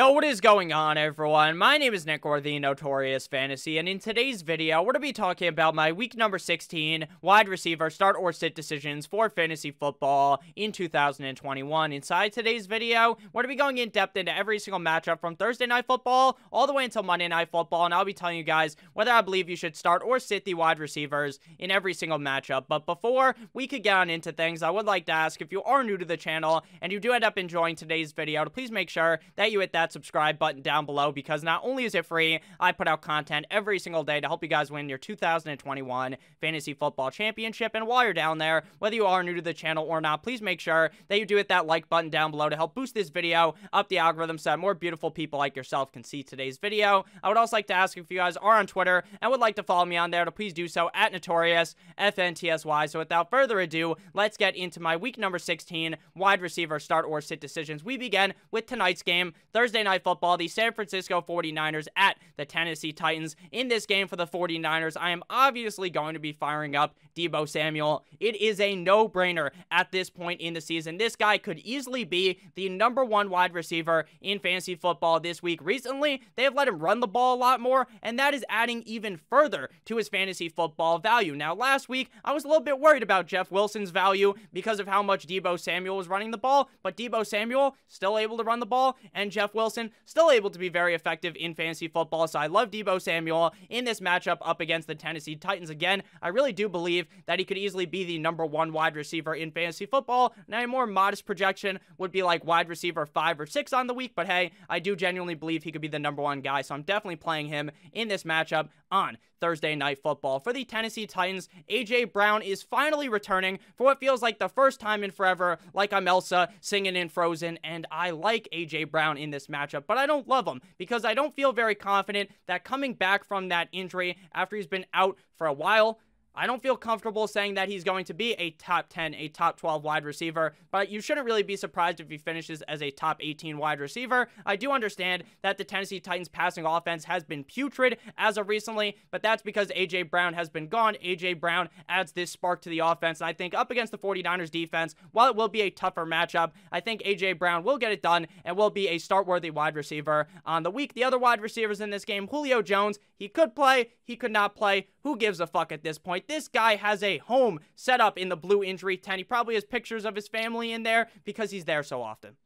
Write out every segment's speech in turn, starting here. Yo, what is going on, everyone? My name is Nick, or the Notorious Fantasy, and in today's video, we're going to be talking about my week number 16 wide receiver start or sit decisions for fantasy football in 2021. Inside today's video, we're going to be going in depth into every single matchup from Thursday Night Football all the way until Monday Night Football, and I'll be telling you guys whether I believe you should start or sit the wide receivers in every single matchup. But before we could get on into things, I would like to ask, if you are new to the channel and you do end up enjoying today's video, to please make sure that you hit that subscribe button down below, because not only is it free, I put out content every single day to help you guys win your 2021 fantasy football championship. And while you're down there, whether you are new to the channel or not, please make sure that you do hit that like button down below to help boost this video up the algorithm so that more beautiful people like yourself can see today's video. I would also like to ask, if you guys are on Twitter and would like to follow me on there, to please do so at NotoriousFNTSY. So without further ado, let's get into my week number 16 wide receiver start or sit decisions. We begin with tonight's game, Thursday Night Football, the San Francisco 49ers at the Tennessee Titans. In this game for the 49ers, I am obviously going to be firing up Deebo Samuel. It is a no-brainer at this point in the season. This guy could easily be the number one wide receiver in fantasy football this week. Recently, they have let him run the ball a lot more, and that is adding even further to his fantasy football value. Now, last week, I was a little bit worried about Jeff Wilson's value because of how much Deebo Samuel was running the ball, but Deebo Samuel still able to run the ball, and Jeff Wilson still able to be very effective in fantasy football. So I love Deebo Samuel in this matchup up against the Tennessee Titans. Again, I really do believe that he could easily be the number one wide receiver in fantasy football. Now, a more modest projection would be like wide receiver 5 or 6 on the week, but hey, I do genuinely believe he could be the number one guy, so I'm definitely playing him in this matchup on Thursday Night Football. For the Tennessee Titans, AJ Brown is finally returning for what feels like the first time in forever, like I'm Elsa singing in Frozen, and I like AJ Brown in this matchup, but I don't love him because I don't feel very confident that coming back from that injury after he's been out for a while, I don't feel comfortable saying that he's going to be a top 10, a top 12 wide receiver, but you shouldn't really be surprised if he finishes as a top 18 wide receiver. I do understand that the Tennessee Titans passing offense has been putrid as of recently, but that's because A.J. Brown has been gone. A.J. Brown adds this spark to the offense, and I think up against the 49ers defense, while it will be a tougher matchup, I think A.J. Brown will get it done and will be a start-worthy wide receiver on the week. The other wide receivers in this game, Julio Jones, he could play, he could not play. Who gives a fuck at this point? This guy has a home set up in the blue injury tent. He probably has pictures of his family in there because he's there so often.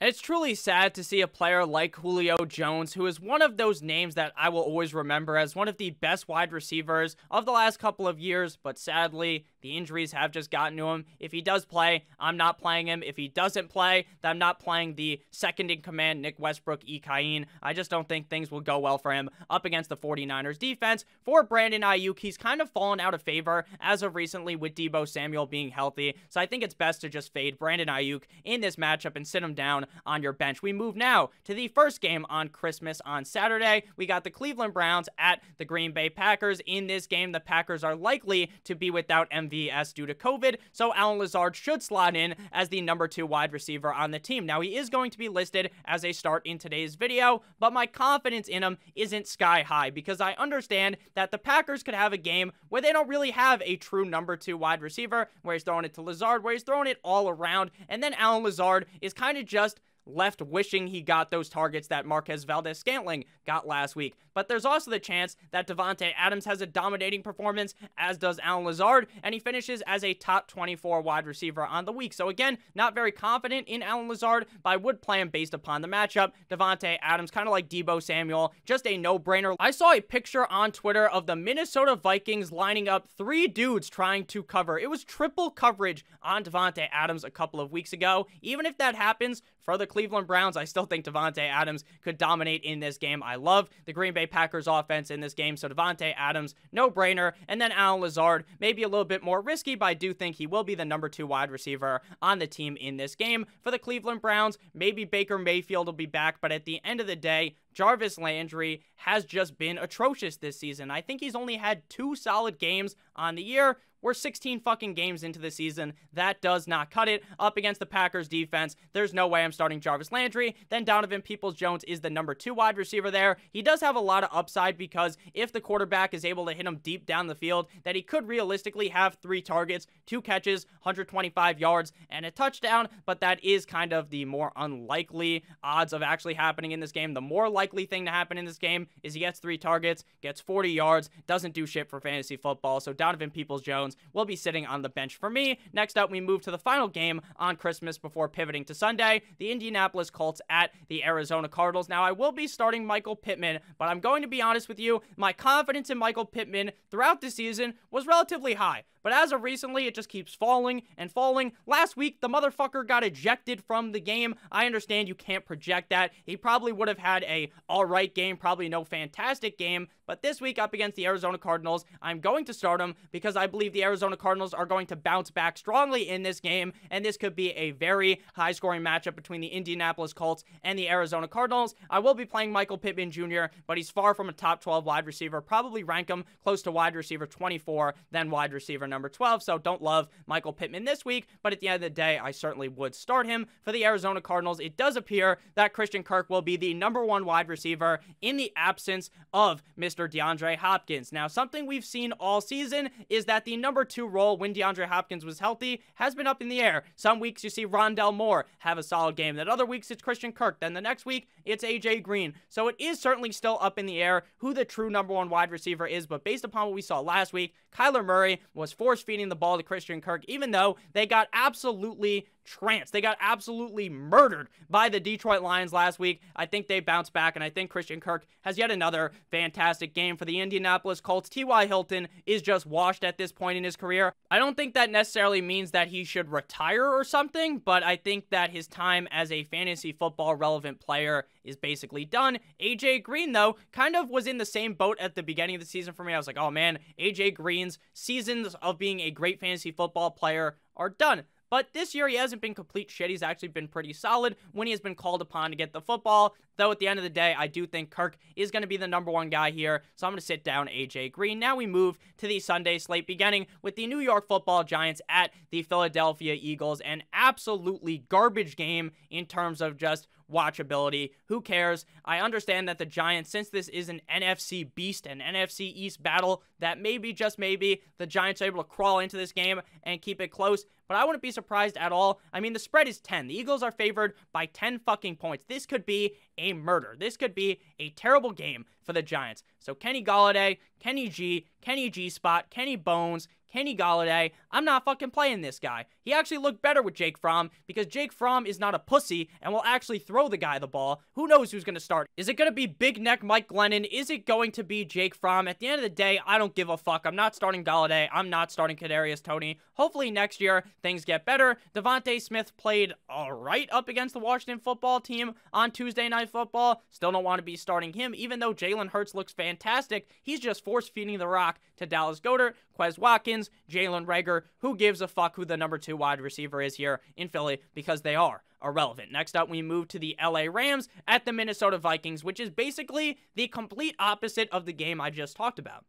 And it's truly sad to see a player like Julio Jones, who is one of those names that I will always remember as one of the best wide receivers of the last couple of years, but sadly, the injuries have just gotten to him. If he does play, I'm not playing him. If he doesn't play, then I'm not playing the second-in-command Nick Westbrook, Ekain. I just don't think things will go well for him up against the 49ers defense. For Brandon Ayuk, he's kind of fallen out of favor as of recently with Deebo Samuel being healthy, so I think it's best to just fade Brandon Ayuk in this matchup and sit him down on your bench. We move now to the first game on Christmas on Saturday. We got the Cleveland Browns at the Green Bay Packers. In this game, the Packers are likely to be without MVS due to COVID, so Alan Lazard should slot in as the number 2 wide receiver on the team. Now, he is going to be listed as a start in today's video, but my confidence in him isn't sky high because I understand that the Packers could have a game where they don't really have a true number 2 wide receiver, where he's throwing it to Lazard, where he's throwing it all around, and then Alan Lazard is kind of just left wishing he got those targets that Marquez Valdes-Scantling got last week. But there's also the chance that Davante Adams has a dominating performance, as does Alan Lazard, and he finishes as a top 24 wide receiver on the week. So again, not very confident in Alan Lazard, but I would play him based upon the matchup. Davante Adams, kind of like Deebo Samuel, just a no-brainer. I saw a picture on Twitter of the Minnesota Vikings lining up 3 dudes trying to cover. It was triple coverage on Davante Adams a couple of weeks ago. Even if that happens for the Cleveland Browns, I still think Davante Adams could dominate in this game. I love the Green Bay Packers offense in this game, so Davante Adams, no-brainer. And then Alan Lazard, maybe a little bit more risky, but I do think he will be the number 2 wide receiver on the team in this game. For the Cleveland Browns, maybe Baker Mayfield will be back, but at the end of the day, Jarvis Landry has just been atrocious this season. I think he's only had 2 solid games on the year. We're 16 fucking games into the season. That does not cut it. Up against the Packers defense, there's no way I'm starting Jarvis Landry. Then Donovan Peoples-Jones is the #2 wide receiver there. He does have a lot of upside because if the quarterback is able to hit him deep down the field, that he could realistically have 3 targets, 2 catches, 125 yards, and a touchdown, but that is kind of the more unlikely odds of actually happening in this game. The more likely thing to happen in this game is he gets 3 targets, gets 40 yards, doesn't do shit for fantasy football, so Donovan Peoples-Jones will be sitting on the bench for me. Next up, we move to the final game on Christmas before pivoting to Sunday, the Indianapolis Colts at the Arizona Cardinals. Now, I will be starting Michael Pittman, but I'm going to be honest with you, my confidence in Michael Pittman throughout the season was relatively high. But as of recently, it just keeps falling and falling. Last week, the motherfucker got ejected from the game. I understand you can't project that. He probably would have had a alright game, probably no fantastic game. But this week, up against the Arizona Cardinals, I'm going to start him because I believe the Arizona Cardinals are going to bounce back strongly in this game. And this could be a very high-scoring matchup between the Indianapolis Colts and the Arizona Cardinals. I will be playing Michael Pittman Jr., but he's far from a top 12 wide receiver. Probably rank him close to wide receiver 24 than wide receiver number 12, so don't love Michael Pittman this week, but at the end of the day, I certainly would start him. For the Arizona Cardinals, it does appear that Christian Kirk will be the #1 wide receiver in the absence of Mr. DeAndre Hopkins. Now, something we've seen all season is that the #2 role when DeAndre Hopkins was healthy has been up in the air. Some weeks you see Rondell Moore have a solid game. Then other weeks it's Christian Kirk. Then the next week it's AJ Green. So it is certainly still up in the air who the true #1 wide receiver is, but based upon what we saw last week, Kyler Murray was force-feeding the ball to Christian Kirk, even though they got absolutely tranced. They got absolutely murdered by the Detroit Lions last week. I think they bounced back, and I think Christian Kirk has yet another fantastic game for the Indianapolis Colts. T.Y. Hilton is just washed at this point in his career. I don't think that necessarily means that he should retire or something, but I think that his time as a fantasy football relevant player is basically done. AJ Green, though, kind of was in the same boat at the beginning of the season for me. I was like, oh man, AJ Green's seasons of being a great fantasy football player are done. But this year, he hasn't been complete shit. He's actually been pretty solid when he has been called upon to get the football. Though, at the end of the day, I do think Kirk is going to be the #1 guy here, so I'm going to sit down AJ Green. Now we move to the Sunday slate, beginning with the New York Football Giants at the Philadelphia Eagles. An absolutely garbage game in terms of just watchability. Who cares? I understand that the Giants, since this is an NFC beast, an NFC East battle, that maybe, just maybe, the Giants are able to crawl into this game and keep it close, but I wouldn't be surprised at all. I mean, the spread is 10. The Eagles are favored by 10 fucking points. This could be a murder. This could be a terrible game for the Giants. So Kenny Galladay, Kenny G-Spot, Kenny Bones, Kenny Galladay, I'm not fucking playing this guy. He actually looked better with Jake Fromm because Jake Fromm is not a pussy and will actually throw the guy the ball. Who knows who's going to start? Is it going to be big neck Mike Glennon? Is it going to be Jake Fromm? At the end of the day, I don't give a fuck. I'm not starting Galladay. I'm not starting Kadarius Toney. Hopefully next year, things get better. Devonta Smith played all right up against the Washington football team on Tuesday Night Football. Still don't want to be starting him, even though Jalen Hurts looks fantastic. He's just force-feeding the rock to Dallas Goedert, Quez Watkins, Jalen Reagor. Who gives a fuck who the #2 wide receiver is here in Philly, because they are irrelevant. Next up, we move to the LA Rams at the Minnesota Vikings, which is basically the complete opposite of the game I just talked about.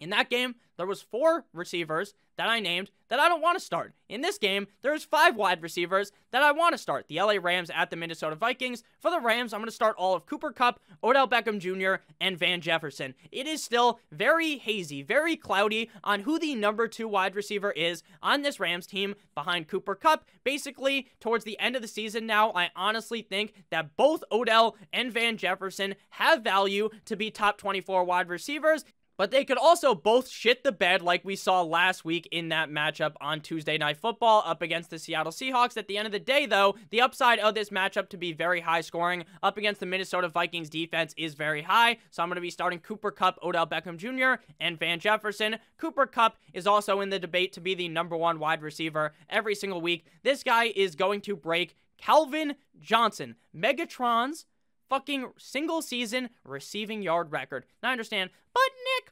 In that game, there was 4 receivers that I named that I don't want to start. In this game, there's 5 wide receivers that I want to start. The LA Rams at the Minnesota Vikings. For the Rams, I'm going to start all of Cooper Kupp, Odell Beckham Jr., and Van Jefferson. It is still very hazy, very cloudy on who the #2 wide receiver is on this Rams team behind Cooper Kupp. Basically, towards the end of the season now, I honestly think that both Odell and Van Jefferson have value to be top 24 wide receivers. But they could also both shit the bed like we saw last week in that matchup on Tuesday Night Football up against the Seattle Seahawks. At the end of the day, though, the upside of this matchup to be very high scoring up against the Minnesota Vikings defense is very high. So I'm going to be starting Cooper Kupp, Odell Beckham Jr., and Van Jefferson. Cooper Kupp is also in the debate to be the #1 wide receiver every single week. This guy is going to break Calvin Johnson, Megatron's fucking single season receiving yard record. Now I understand, but Nick,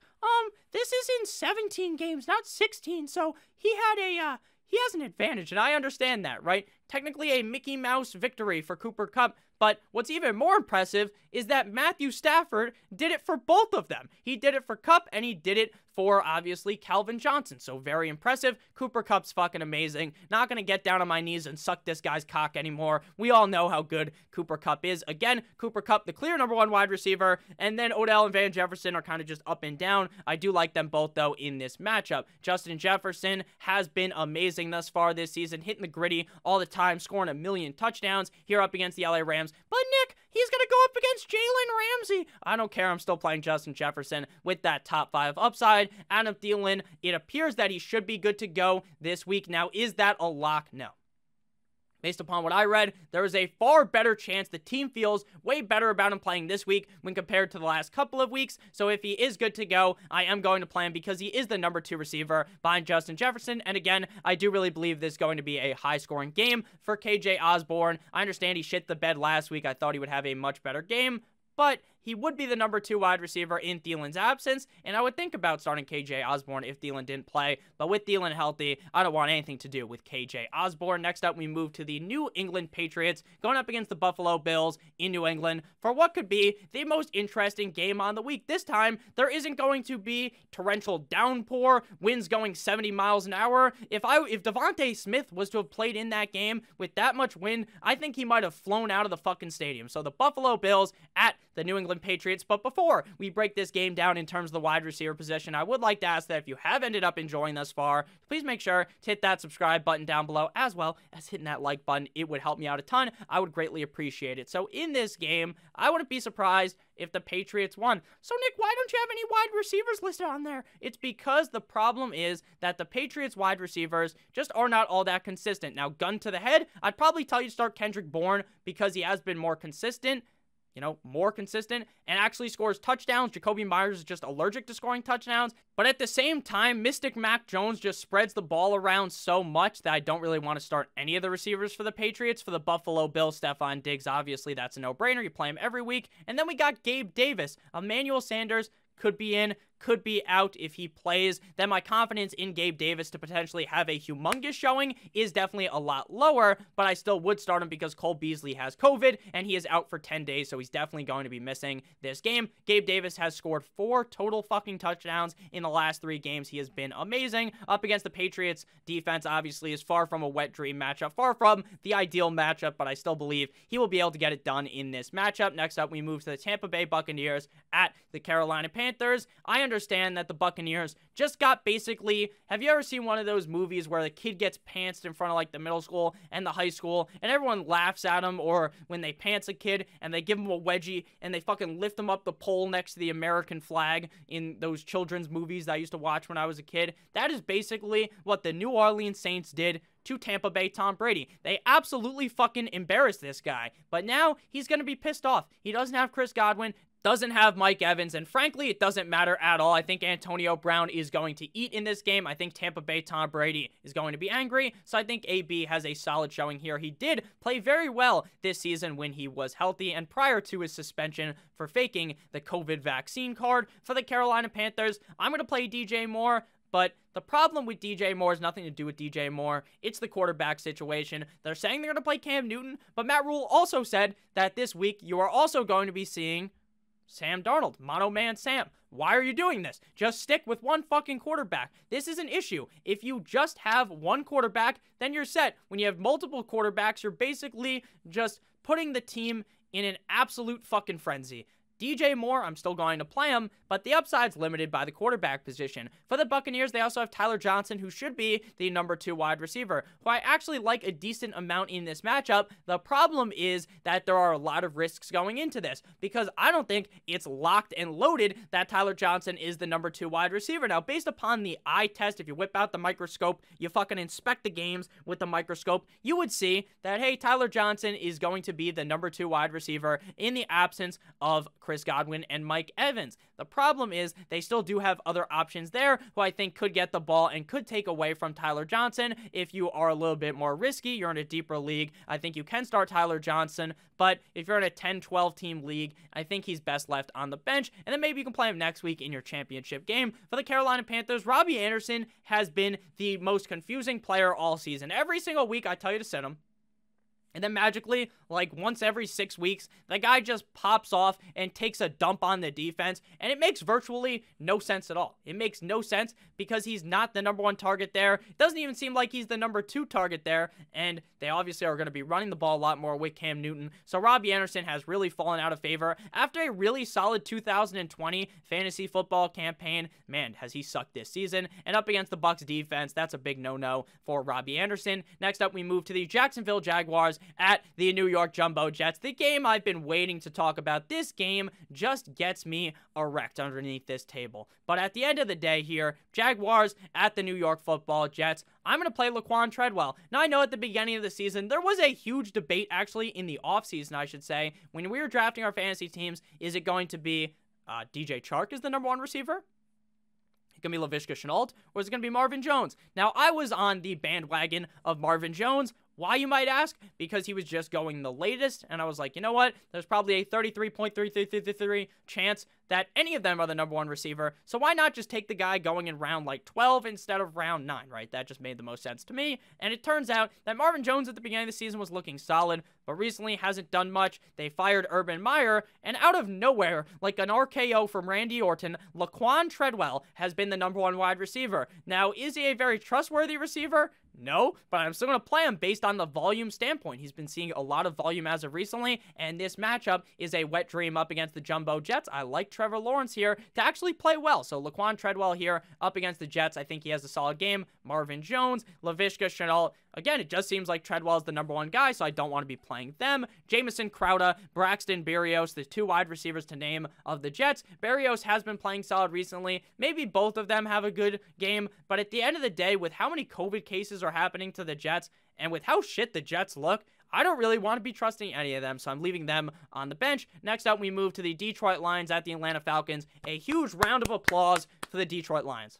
this is in 17 games, not 16, so he has an advantage, and I understand that, right? Technically a Mickey Mouse victory for Cooper Kupp, but what's even more impressive is that Matthew Stafford did it for both of them. He did it for Kupp, and he did it for, obviously, Calvin Johnson. So very impressive. Cooper Kupp's fucking amazing. Not going to get down on my knees and suck this guy's cock anymore. We all know how good Cooper Kupp is. Again, Cooper Kupp, the clear number one wide receiver, and then Odell and Van Jefferson are kind of just up and down. I do like them both, though, in this matchup. Justin Jefferson has been amazing thus far this season, hitting the gritty all the time, scoring a million touchdowns here up against the LA Rams. But Nick, he's going to go up against Jalen Ramsey. I don't care. I'm still playing Justin Jefferson with that top five upside. Adam Thielen, it appears that he should be good to go this week. Now, is that a lock? No. Based upon what I read, there is a far better chance the team feels way better about him playing this week when compared to the last couple of weeks. So if he is good to go, I am going to play him because he is the number two receiver behind Justin Jefferson. And again, I do really believe this is going to be a high-scoring game for KJ Osborn. I understand he shit the bed last week. I thought he would have a much better game, but he would be the number two wide receiver in Thielen's absence, and I would think about starting KJ Osborn if Thielen didn't play, but with Thielen healthy, I don't want anything to do with KJ Osborn. Next up, we move to the New England Patriots, going up against the Buffalo Bills in New England for what could be the most interesting game on the week. This time, there isn't going to be torrential downpour, winds going 70 miles an hour. If Davante Smith was to have played in that game with that much wind, I think he might have flown out of the fucking stadium. So the Buffalo Bills at the New England Patriots. But before we break this game down in terms of the wide receiver position, I would like to ask that if you have ended up enjoying thus far, please make sure to hit that subscribe button down below, as well as hitting that like button. It would help me out a ton. I would greatly appreciate it. So in this game, I wouldn't be surprised if the Patriots won. So Nick, why don't you have any wide receivers listed on there? It's because the problem is that the Patriots wide receivers just are not all that consistent. Now, gun to the head, I'd probably tell you to start Kendrick Bourne because he has been more consistent. More consistent, and actually scores touchdowns. Jacoby Myers is just allergic to scoring touchdowns. But at the same time, Mystic Mac Jones just spreads the ball around so much that I don't really want to start any of the receivers for the Patriots. For the Buffalo Bills, Stephon Diggs, obviously, that's a no-brainer. You play him every week. And then we got Gabe Davis. Emmanuel Sanders could be in, could be out if he plays. Then my confidence in Gabe Davis to potentially have a humongous showing is definitely a lot lower, but I still would start him because Cole Beasley has COVID and he is out for 10 days, so he's definitely going to be missing this game. Gabe Davis has scored 4 total fucking touchdowns in the last 3 games. He has been amazing. Up against the Patriots defense, obviously, is far from a wet dream matchup, far from the ideal matchup, but I still believe he will be able to get it done in this matchup. Next up, we move to the Tampa Bay Buccaneers at the Carolina Panthers. I understand that the Buccaneers just got basically, have you ever seen one of those movies where the kid gets pantsed in front of like the middle school and the high school and everyone laughs at him, or when they pants a kid and they give him a wedgie and they fucking lift him up the pole next to the American flag in those children's movies that I used to watch when I was a kid? That is basically what the New Orleans Saints did to Tampa Bay Tom Brady. They absolutely fucking embarrassed this guy, but now he's going to be pissed off. He doesn't have Chris Godwin, doesn't have Mike Evans, and frankly, it doesn't matter at all. I think Antonio Brown is going to eat in this game. I think Tampa Bay Tom Brady is going to be angry, so I think AB has a solid showing here. He did play very well this season when he was healthy and prior to his suspension for faking the COVID vaccine card. For the Carolina Panthers, I'm going to play DJ Moore, but the problem with DJ Moore is nothing to do with DJ Moore. It's the quarterback situation. They're saying they're going to play Cam Newton, but Matt Rule also said that this week you are also going to be seeing Sam Darnold, mono man Sam. Why are you doing this? Just stick with one fucking quarterback. This is an issue. If you just have one quarterback, then you're set. When you have multiple quarterbacks, you're basically just putting the team in an absolute fucking frenzy. DJ Moore, I'm still going to play him, but the upside's limited by the quarterback position. For the Buccaneers, they also have Tyler Johnson, who should be the number 2 wide receiver, who I actually like a decent amount in this matchup. The problem is that there are a lot of risks going into this, because I don't think it's locked and loaded that Tyler Johnson is the number 2 wide receiver. Now, based upon the eye test, if you whip out the microscope, you fucking inspect the games with the microscope, you would see that, hey, Tyler Johnson is going to be the number 2 wide receiver in the absence of Chris Godwin and Mike Evans. The problem is they still do have other options there who I think could get the ball and could take away from Tyler Johnson. If you are a little bit more risky, you're in a deeper league, I think you can start Tyler Johnson, but if you're in a 10-12 team league, I think he's best left on the bench, and then maybe you can play him next week in your championship game. For the Carolina Panthers, Robbie Anderson has been the most confusing player all season. Every single week I tell you to sit him, and then magically like once every 6 weeks. The guy just pops off and takes a dump on the defense, and it makes virtually no sense at all. It makes no sense because he's not the number one target there. It doesn't even seem like he's the number two target there, and they obviously are going to be running the ball a lot more with Cam Newton. So Robbie Anderson has really fallen out of favor after a really solid 2020 fantasy football campaign. Man, has he sucked this season. And up against the Bucs defense, that's a big no-no for Robbie Anderson. Next up, we move to the Jacksonville Jaguars at the New York Jumbo Jets. The game I've been waiting to talk about. This game just gets me erect underneath this table. But at the end of the day here, Jaguars at the New York Football Jets. I'm going to play Laquan Treadwell. Now, I know at the beginning of the season, there was a huge debate, actually, in the offseason, I should say, when we were drafting our fantasy teams, is it going to be DJ Chark as the number one receiver? Going to be Laviska Shenault, or is it going to be Marvin Jones? Now, I was on the bandwagon of Marvin Jones. Why, you might ask? Because he was just going the latest, and I was like, you know what? There's probably a 33.333 chance that any of them are the number one receiver, so why not just take the guy going in round, like, 12 instead of round 9, right? That just made the most sense to me, and it turns out that Marvin Jones at the beginning of the season was looking solid, but recently hasn't done much. They fired Urban Meyer, and out of nowhere, like an RKO from Randy Orton, Laquan Treadwell has been the number one wide receiver. Now, is he a very trustworthy receiver? No, but I'm still going to play him based on the volume standpoint. He's been seeing a lot of volume as of recently, and this matchup is a wet dream up against the Jumbo Jets. I like Trevor Lawrence here to actually play well. So Laquan Treadwell here up against the Jets. I think he has a solid game. Marvin Jones, Laviska Shenault. Again, it just seems like Treadwell's the number one guy, so I don't want to be playing them. Jamison Crowder, Braxton Berrios, the two wide receivers to name of the Jets. Berrios has been playing solid recently. Maybe both of them have a good game, but at the end of the day, with how many COVID cases are happening to the Jets and with how shit the Jets look, I don't really want to be trusting any of them, so I'm leaving them on the bench. Next up, we move to the Detroit Lions at the Atlanta Falcons. A huge round of applause for the Detroit Lions.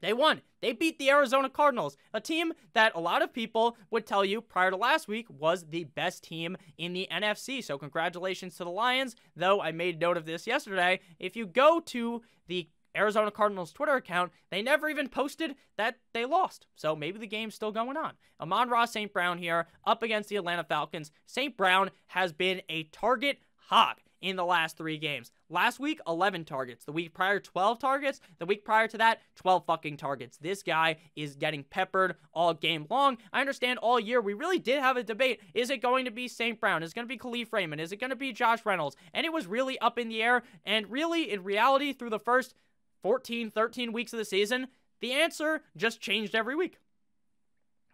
They won. They beat the Arizona Cardinals, a team that a lot of people would tell you prior to last week was the best team in the NFC. So congratulations to the Lions, though I made note of this yesterday. If you go to the Arizona Cardinals Twitter account, they never even posted that they lost. So maybe the game's still going on. Amon-Ra St. Brown here up against the Atlanta Falcons. St. Brown has been a target hog in the last 3 games. Last week, 11 targets. The week prior, 12 targets. The week prior to that, 12 fucking targets. This guy is getting peppered all game long. I understand all year we really did have a debate. Is it going to be St. Brown? Is it going to be Khalif Raymond? Is it going to be Josh Reynolds? And it was really up in the air. And really, in reality, through the first 13 weeks of the season, the answer just changed every week.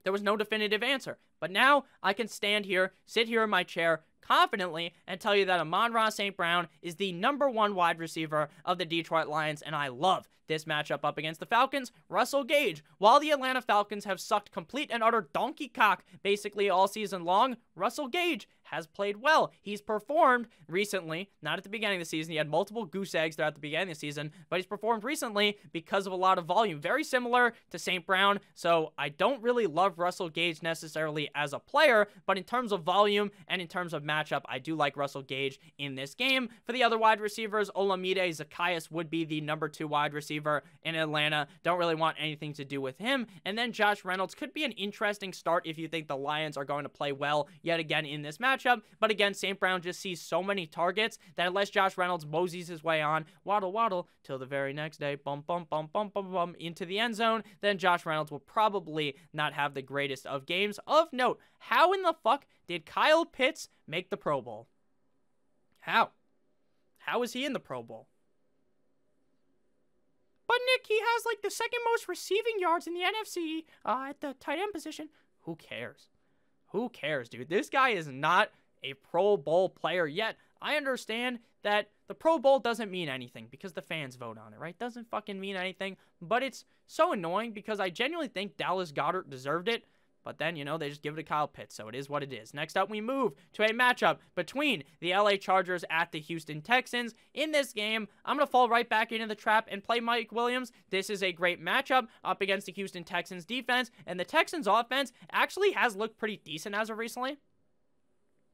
There was no definitive answer. But now I can stand here, sit here in my chair confidently and tell you that Amon-Ra St. Brown is the number one wide receiver of the Detroit Lions, and I love this matchup up against the Falcons. Russell Gage. While the Atlanta Falcons have sucked complete and utter donkey cock basically all season long, Russell Gage has played well. He's performed recently, not at the beginning of the season. He had multiple goose eggs there at the beginning of the season, but he's performed recently because of a lot of volume. Very similar to St. Brown, so I don't really love Russell Gage necessarily as a player, but in terms of volume and in terms of matchup, I do like Russell Gage in this game. For the other wide receivers, Olamide Zaccheaus would be the number 2 wide receiver in Atlanta. Don't really want anything to do with him. And then Josh Reynolds could be an interesting start if you think the Lions are going to play well yet again in this matchup. But again, St. Brown just sees so many targets that unless Josh Reynolds moseys his way on, waddle, waddle, till the very next day, bump, bump, bump, bump, bump, bump, into the end zone, then Josh Reynolds will probably not have the greatest of games. Of note, how in the fuck did Kyle Pitts make the Pro Bowl? How? How is he in the Pro Bowl? But Nick, he has like the second most receiving yards in the NFC at the tight end position. Who cares? Who cares, dude? This guy is not a Pro Bowl player yet. I understand that the Pro Bowl doesn't mean anything because the fans vote on it, right? Doesn't fucking mean anything. But it's so annoying because I genuinely think Dallas Goedert deserved it. But then, you know, they just give it to Kyle Pitts, so it is what it is. Next up, we move to a matchup between the LA Chargers at the Houston Texans. In this game, I'm going to fall right back into the trap and play Mike Williams. This is a great matchup up against the Houston Texans defense, and the Texans offense actually has looked pretty decent as of recently,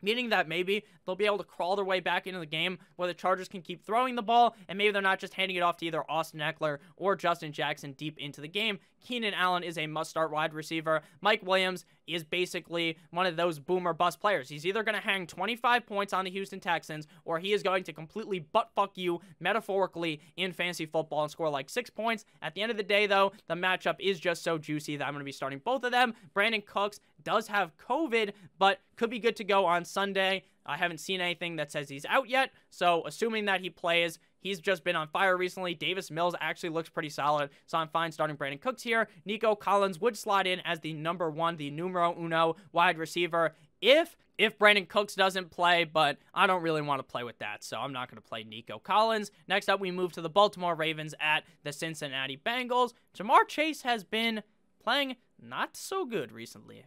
meaning that maybe they'll be able to crawl their way back into the game where the Chargers can keep throwing the ball, and maybe they're not just handing it off to either Austin Eckler or Justin Jackson deep into the game. Keenan Allen is a must-start wide receiver. Mike Williams is basically one of those boom or bust players. He's either going to hang 25 points on the Houston Texans, or he is going to completely butt-fuck you, metaphorically, in fantasy football and score like 6 points. At the end of the day, though, the matchup is just so juicy that I'm going to be starting both of them. Brandon Cooks does have COVID, but could be good to go on Sunday. I haven't seen anything that says he's out yet, so assuming that he plays, he's just been on fire recently. Davis Mills actually looks pretty solid, so I'm fine starting Brandon Cooks here. Nico Collins would slot in as the number one, the numero uno wide receiver if Brandon Cooks doesn't play, but I don't really want to play with that, so I'm not going to play Nico Collins. Next up, we move to the Baltimore Ravens at the Cincinnati Bengals. Jamar Chase has been playing not so good recently.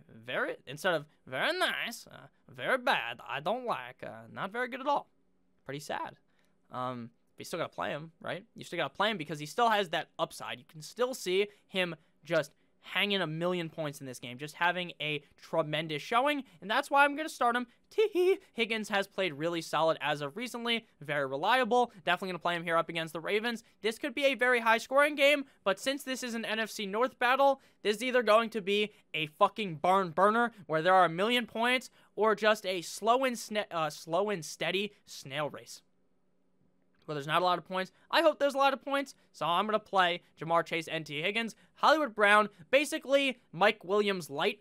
Instead of very nice, very bad. I don't like. Not very good at all. Pretty sad. But you still got to play him, right? You still got to play him because he still has that upside. You can still see him just hanging a million points in this game, just having a tremendous showing, and that's why I'm going to start him. Tee-hee. Higgins has played really solid as of recently, very reliable. Definitely going to play him here up against the Ravens. This could be a very high-scoring game, but since this is an NFC North battle, this is either going to be a fucking barn burner where there are a million points or just a slow and steady snail race where there's not a lot of points. I hope there's a lot of points, so I'm going to play Jamar Chase and T. Higgins. Hollywood Brown, basically Mike Williams light.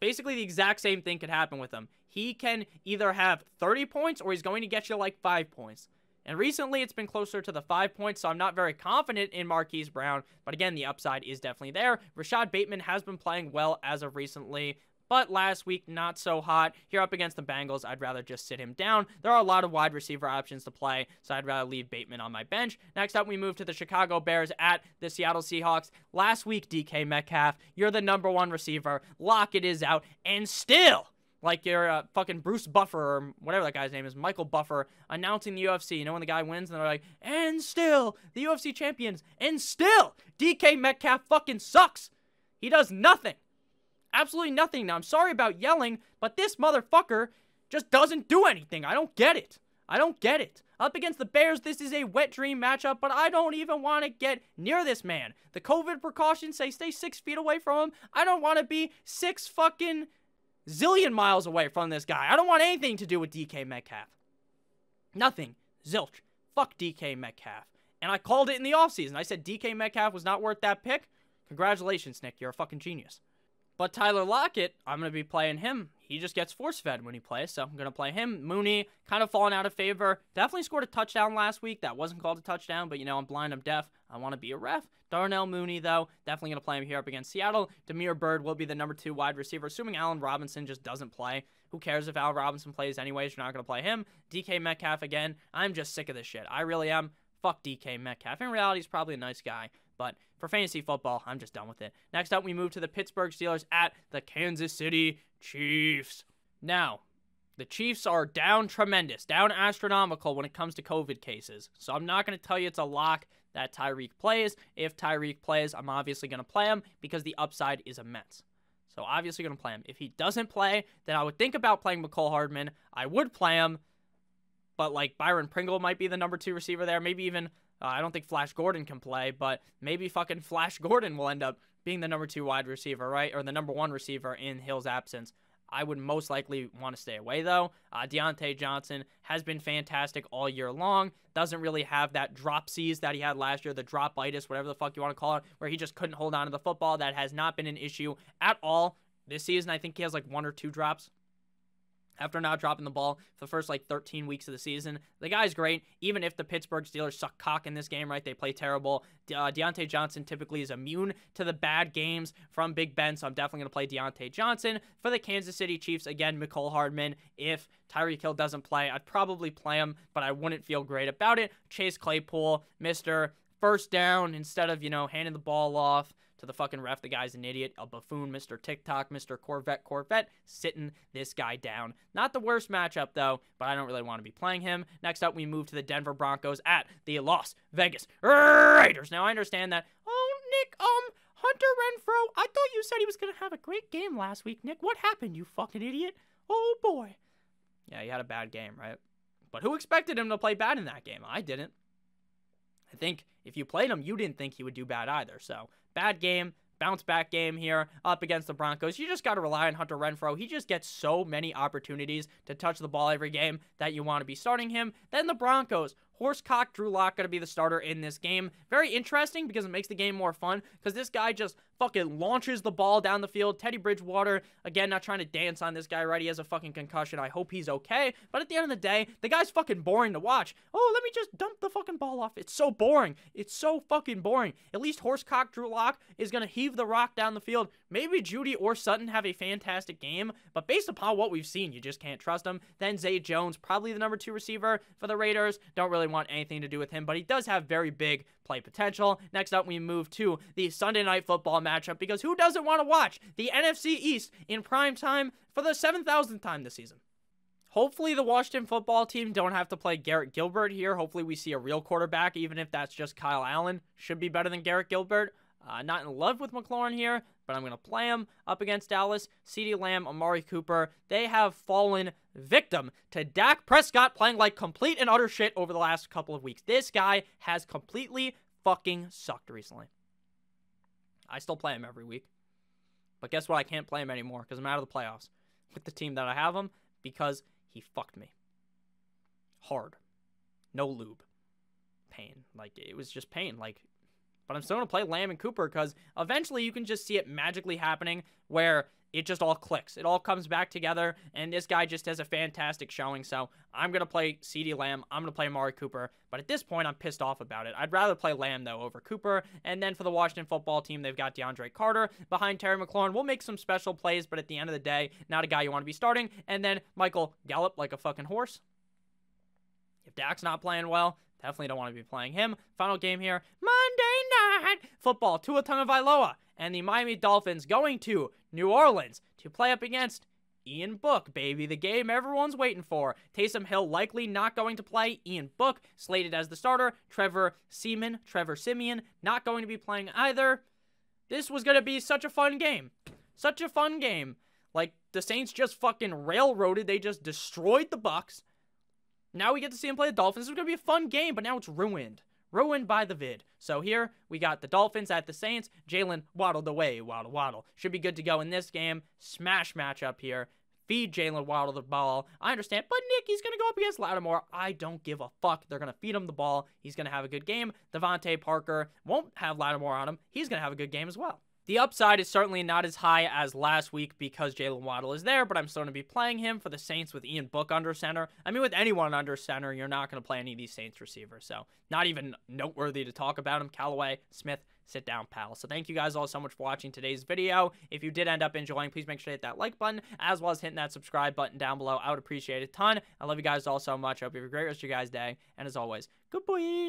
Basically the exact same thing could happen with him. He can either have 30 points or he's going to get you like 5 points. And recently it's been closer to the 5 points, so I'm not very confident in Marquise Brown. But again, the upside is definitely there. Rashad Bateman has been playing well as of recently, but last week, not so hot. Here up against the Bengals, I'd rather just sit him down. There are a lot of wide receiver options to play, so I'd rather leave Bateman on my bench. Next up, we move to the Chicago Bears at the Seattle Seahawks. Last week, DK Metcalf, you're the number one receiver. Lockett is out, and still, like you're fucking Bruce Buffer or whatever that guy's name is, Michael Buffer, announcing the UFC. You know when the guy wins and they're like, and still, the UFC champions, and still, DK Metcalf fucking sucks. He does nothing. Absolutely nothing. Now, I'm sorry about yelling, but this motherfucker just doesn't do anything. I don't get it. I don't get it. Up against the Bears, this is a wet dream matchup, but I don't even want to get near this man. The COVID precautions say stay 6 feet away from him. I don't want to be 6 fucking zillion miles away from this guy. I don't want anything to do with DK Metcalf. Nothing. Zilch. Fuck DK Metcalf. And I called it in the offseason. I said DK Metcalf was not worth that pick. Congratulations, Nick. You're a fucking genius. But Tyler Lockett, I'm going to be playing him. He just gets force-fed when he plays, so I'm going to play him. Mooney, kind of falling out of favor. Definitely scored a touchdown last week. That wasn't called a touchdown, but, you know, I'm blind, I'm deaf. I want to be a ref. Darnell Mooney, though, definitely going to play him here up against Seattle. Demir Bird will be the number 2 wide receiver, assuming Allen Robinson just doesn't play. Who cares if Allen Robinson plays anyways? You're not going to play him. DK Metcalf again. I'm just sick of this shit. I really am. Fuck DK Metcalf. In reality, he's probably a nice guy. But for fantasy football, I'm just done with it. Next up, we move to the Pittsburgh Steelers at the Kansas City Chiefs. Now, the Chiefs are down tremendous, down astronomical when it comes to COVID cases. So I'm not going to tell you it's a lock that Tyreek plays. If Tyreek plays, I'm obviously going to play him because the upside is immense. So obviously going to play him. If he doesn't play, then I would think about playing Mecole Hardman. I would play him, but like Byron Pringle might be the number 2 receiver there, maybe even... I don't think Flash Gordon can play, but maybe fucking Flash Gordon will end up being the number 2 wide receiver, right? Or the number 1 receiver in Hill's absence. I would most likely want to stay away, though. Deontay Johnson has been fantastic all year long. Doesn't really have that dropsies that he had last year, the dropitis, whatever the fuck you want to call it, where he just couldn't hold on to the football. That has not been an issue at all this season. I think he has like 1 or 2 drops. After not dropping the ball for the first, like, 13 weeks of the season, the guy's great. Even if the Pittsburgh Steelers suck cock in this game, right, they play terrible. Deontay Johnson typically is immune to the bad games from Big Ben, so I'm definitely going to play Deontay Johnson. For the Kansas City Chiefs, again, Mecole Hardman. If Tyreek Hill doesn't play, I'd probably play him, but I wouldn't feel great about it. Chase Claypool, Mr. First Down, instead of, you know, handing the ball off to the fucking ref. The guy's an idiot, a buffoon, Mr. TikTok, Mr. Corvette, sitting this guy down. Not the worst matchup, though, but I don't really want to be playing him. Next up, we move to the Denver Broncos at the Las Vegas Raiders. Now, I understand that, oh, Nick, Hunter Renfrow, I thought you said he was going to have a great game last week, Nick. What happened, you fucking idiot? Oh, boy. Yeah, he had a bad game, right? But who expected him to play bad in that game? I didn't. I think if you played him, you didn't think he would do bad either, so... Bad game, bounce back game here up against the Broncos. You just got to rely on Hunter Renfrow. He just gets so many opportunities to touch the ball every game that you want to be starting him. Then the Broncos. Horsecock, Drew Lock going to be the starter in this game. Very interesting because it makes the game more fun because this guy just fucking launches the ball down the field. Teddy Bridgewater, again, not trying to dance on this guy, right? He has a fucking concussion. I hope he's okay. But at the end of the day, the guy's fucking boring to watch. Oh, let me just dump the fucking ball off. It's so boring. It's so fucking boring. At least Horsecock, Drew Lock is going to heave the rock down the field. Maybe Judy or Sutton have a fantastic game, but based upon what we've seen, you just can't trust him. Then Zay Jones, probably the number 2 receiver for the Raiders. Don't really want anything to do with him, but he does have very big play potential. Next up, we move to the Sunday Night Football matchup because who doesn't want to watch the NFC East in prime time for the 7,000th time this season? Hopefully the Washington football team don't have to play Garrett Gilbert here. Hopefully we see a real quarterback, even if that's just Kyle Allen. Should be better than Garrett Gilbert. Not in love with McLaurin here, but I'm going to play him up against Dallas. CeeDee Lamb, Amari Cooper, they have fallen victim to Dak Prescott playing like complete and utter shit over the last couple of weeks. This guy has completely fucking sucked recently. I still play him every week, but guess what? I can't play him anymore because I'm out of the playoffs with the team that I have him because he fucked me. Hard. No lube. Pain. Like, it was just pain. Like, but I'm still going to play Lamb and Cooper because eventually you can just see it magically happening where it just all clicks. It all comes back together, and this guy just has a fantastic showing. So I'm going to play CeeDee Lamb. I'm going to play Amari Cooper. But at this point, I'm pissed off about it. I'd rather play Lamb, though, over Cooper. And then for the Washington football team, they've got DeAndre Carter behind Terry McLaurin. We'll make some special plays, but at the end of the day, not a guy you want to be starting. And then Michael Gallup like a fucking horse. If Dak's not playing well, definitely don't want to be playing him. Final game here, Monday Night Football. Tua Tagovailoa and the Miami Dolphins going to New Orleans to play up against Ian Book, baby. The game everyone's waiting for. Taysom Hill likely not going to play. Ian Book slated as the starter. Trevor Siemian not going to be playing either. This was going to be such a fun game. Such a fun game. Like, the Saints just fucking railroaded. They just destroyed the Bucs. Now we get to see him play the Dolphins. This is going to be a fun game, but now it's ruined. Ruined by the vid. So here, we got the Dolphins at the Saints. Jalen waddled away. Waddle. Should be good to go in this game. Smash matchup here. Feed Jalen Waddle the ball. I understand, but Nick, he's going to go up against Lattimore. I don't give a fuck. They're going to feed him the ball. He's going to have a good game. Devontae Parker won't have Lattimore on him. He's going to have a good game as well. The upside is certainly not as high as last week because Jalen Waddle is there, but I'm still going to be playing him for the Saints with Ian Book under center. I mean, with anyone under center, you're not going to play any of these Saints receivers, so not even noteworthy to talk about him. Callaway, Smith, sit down, pal. So thank you guys all so much for watching today's video. If you did end up enjoying, please make sure to hit that like button as well as hitting that subscribe button down below. I would appreciate it a ton. I love you guys all so much. I hope you have a great rest of your guys' day, and as always, good boy.